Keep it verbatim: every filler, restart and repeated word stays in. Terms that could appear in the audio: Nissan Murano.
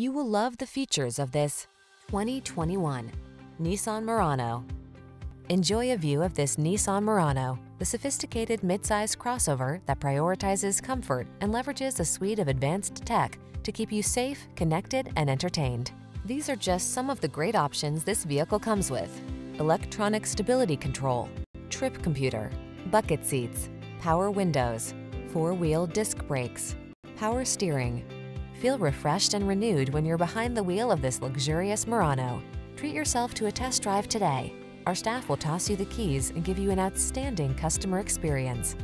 You will love the features of this twenty twenty-one Nissan Murano. Enjoy a view of this Nissan Murano, the sophisticated midsize crossover that prioritizes comfort and leverages a suite of advanced tech to keep you safe, connected, and entertained. These are just some of the great options this vehicle comes with: electronic stability control, trip computer, bucket seats, power windows, four-wheel disc brakes, power steering. Feel refreshed and renewed when you're behind the wheel of this luxurious Murano. Treat yourself to a test drive today. Our staff will toss you the keys and give you an outstanding customer experience.